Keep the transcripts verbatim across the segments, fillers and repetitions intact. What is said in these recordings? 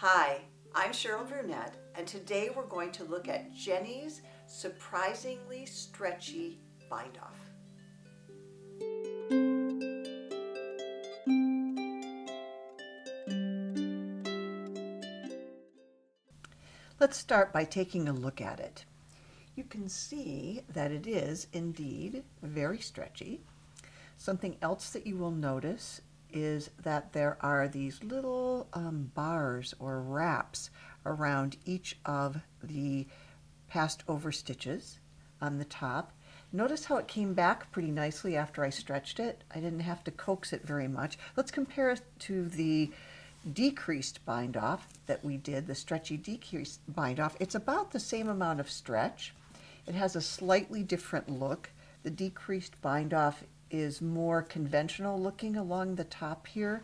Hi, I'm Cheryl Brunette, and today we're going to look at Jeny's Surprisingly Stretchy Bind Off. Let's start by taking a look at it. You can see that it is indeed very stretchy. Something else that you will notice is that there are these little um, bars or wraps around each of the passed over stitches on the top. Notice how it came back pretty nicely after I stretched it. I didn't have to coax it very much. Let's compare it to the decreased bind off that we did, the stretchy decreased bind off. It's about the same amount of stretch. It has a slightly different look. The decreased bind off is more conventional looking along the top here,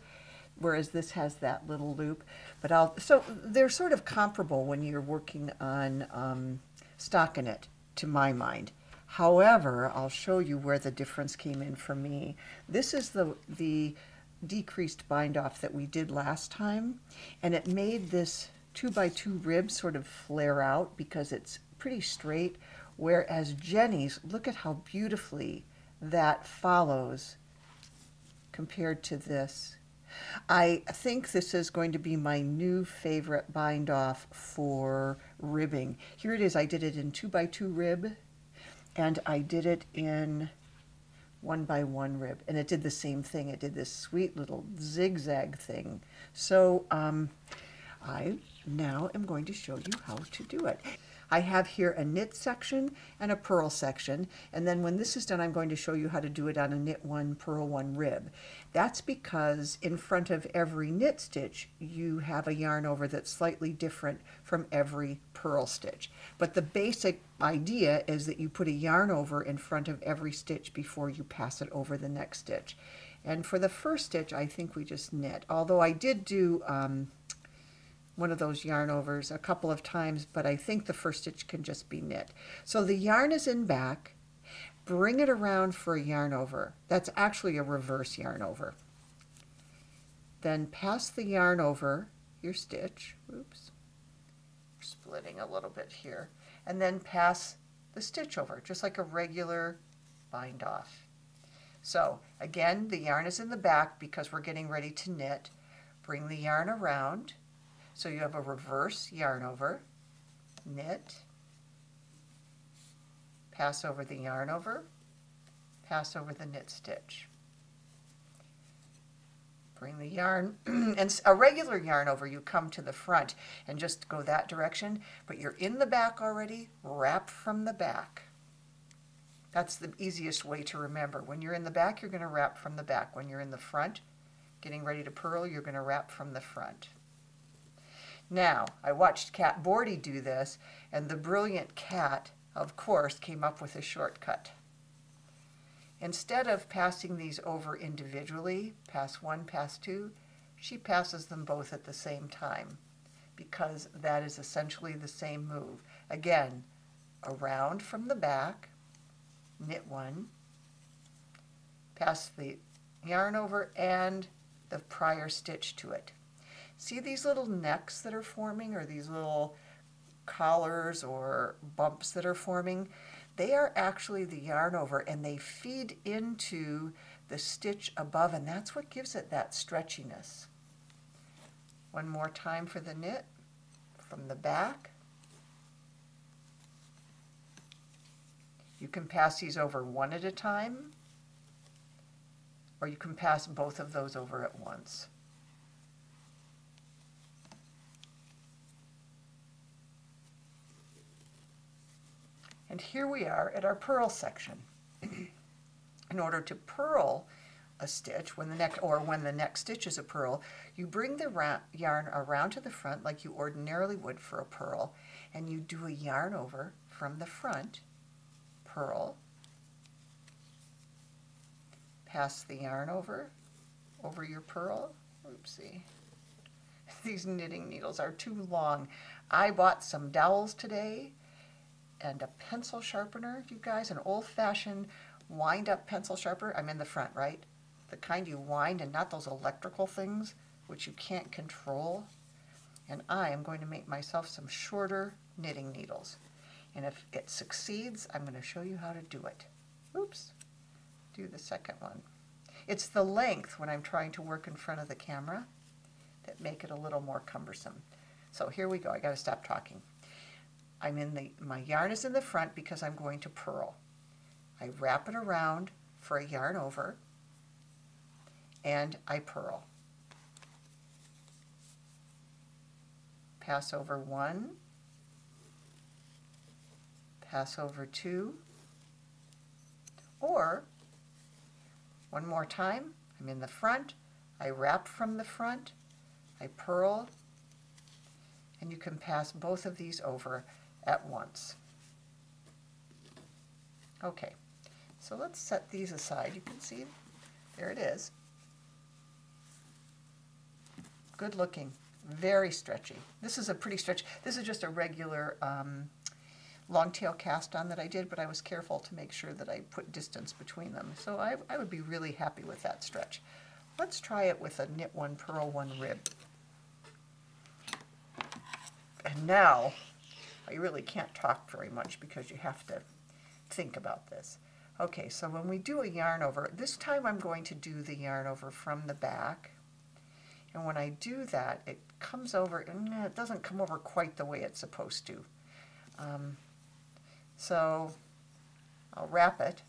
whereas this has that little loop. But I'll, so they're sort of comparable when you're working on um, stockinette, to my mind. However, I'll show you where the difference came in for me. This is the the decreased bind off that we did last time, and it made this two by two rib sort of flare out because it's pretty straight, whereas Jeny's, look at how beautifully that follows compared to this. I think this is going to be my new favorite bind off for ribbing. Here it is. I did it in two by two rib, and I did it in one by one rib, and it did the same thing. It did this sweet little zigzag thing. So um, I now am going to show you how to do it. I have here a knit section and a purl section, and then when this is done, I'm going to show you how to do it on a knit one, purl one rib. That's because in front of every knit stitch, you have a yarn over that's slightly different from every purl stitch. But the basic idea is that you put a yarn over in front of every stitch before you pass it over the next stitch. And for the first stitch, I think we just knit, although I did do um, one of those yarn overs a couple of times, but I think the first stitch can just be knit. So the yarn is in back, bring it around for a yarn over. That's actually a reverse yarn over. Then pass the yarn over your stitch, oops, splitting a little bit here, and then pass the stitch over, just like a regular bind off. So again, the yarn is in the back because we're getting ready to knit. Bring the yarn around, so you have a reverse yarn over, knit, pass over the yarn over, pass over the knit stitch. Bring the yarn, and a regular yarn over, you come to the front and just go that direction, but you're in the back already, wrap from the back. That's the easiest way to remember. When you're in the back, you're going to wrap from the back. When you're in the front, getting ready to purl, you're going to wrap from the front. Now, I watched Cat Bordhi do this, and the brilliant Cat, of course, came up with a shortcut. Instead of passing these over individually, pass one, pass two, she passes them both at the same time, because that is essentially the same move. Again, around from the back, knit one, pass the yarn over and the prior stitch to it. See these little necks that are forming, or these little collars or bumps that are forming? They are actually the yarn over, and they feed into the stitch above, and that's what gives it that stretchiness. One more time for the knit from the back. You can pass these over one at a time, or you can pass both of those over at once. And here we are at our purl section. In order to purl a stitch, when the next, or when the next stitch is a purl, you bring the yarn around to the front like you ordinarily would for a purl, and you do a yarn over from the front, purl, pass the yarn over, over your purl, oopsie. These knitting needles are too long. I bought some dowels today, and a pencil sharpener, you guys, an old-fashioned wind-up pencil sharpener. I'm in the front, right? The kind you wind, and not those electrical things, which you can't control. and I am going to make myself some shorter knitting needles. And if it succeeds, I'm going to show you how to do it. Oops, do the second one. It's the length when I'm trying to work in front of the camera that make it a little more cumbersome. So here we go. I got to stop talking. I'm in the, my yarn is in the front because I'm going to purl. I wrap it around for a yarn over and I purl. Pass over one, pass over two, or one more time, I'm in the front, I wrap from the front, I purl, and you can pass both of these over at once. Okay, so let's set these aside. You can see, there it is. Good looking, very stretchy. This is a pretty stretchy, this is just a regular um, long tail cast on that I did, but I was careful to make sure that I put distance between them. So I, I would be really happy with that stretch. Let's try it with a knit one, purl one rib. And now, I really can't talk very much because you have to think about this. Okay, so when we do a yarn over, this time I'm going to do the yarn over from the back. And when I do that, it comes over, and it doesn't come over quite the way it's supposed to. Um, So I'll wrap it,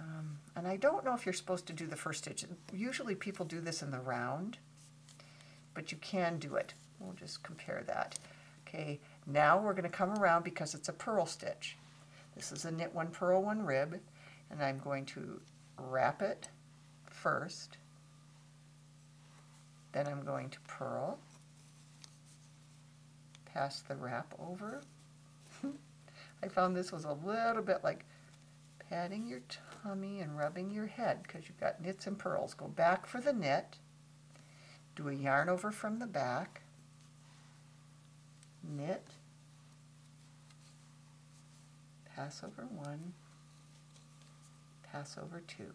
um, and I don't know if you're supposed to do the first stitch. Usually people do this in the round, but you can do it. We'll just compare that. Okay, now we're going to come around because it's a purl stitch. This is a knit one, purl one rib, and I'm going to wrap it first, then I'm going to purl, pass the wrap over. I found this was a little bit like patting your tummy and rubbing your head because you've got knits and purls. Go back for the knit, do a yarn over from the back, knit, pass over one, pass over two.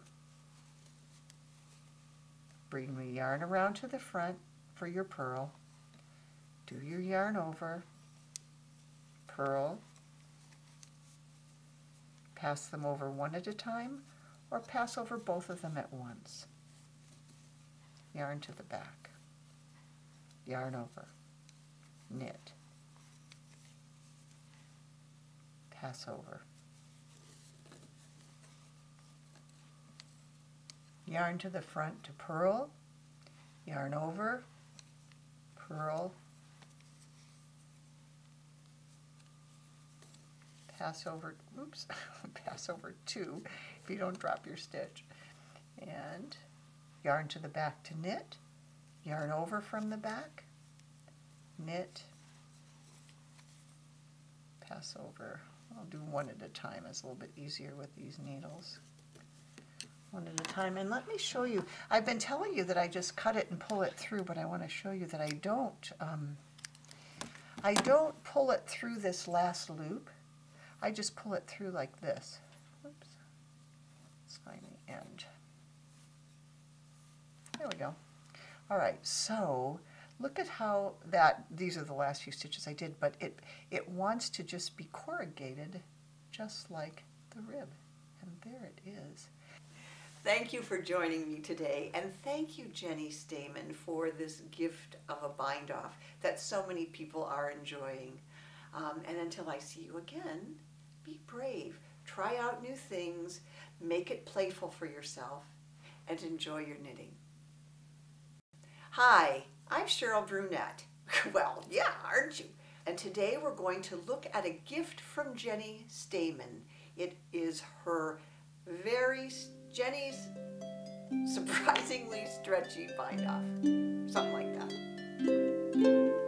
Bring the yarn around to the front for your purl, do your yarn over, purl, pass them over one at a time, or pass over both of them at once. Yarn to the back, yarn over, knit, pass over, yarn to the front to purl, yarn over, purl, pass over, oops, pass over two if you don't drop your stitch, and yarn to the back to knit, yarn over from the back, knit, pass over. I'll do one at a time, it's a little bit easier with these needles. One at a time, and let me show you, I've been telling you that I just cut it and pull it through, but I want to show you that I don't, um, I don't pull it through this last loop. I just pull it through like this. Oops, let's find the end. There we go. All right, so look at how that, these are the last few stitches I did, but it, it wants to just be corrugated just like the rib, and there it is. Thank you for joining me today, and thank you, Jeny Staiman, for this gift of a bind off that so many people are enjoying. Um, and until I see you again, be brave, try out new things, make it playful for yourself, and enjoy your knitting. Hi, I'm Cheryl Brunette. Well, yeah, aren't you? And today we're going to look at a gift from Jeny Staiman. It is her very, Jeny's Surprisingly Stretchy Bind Off, something like that.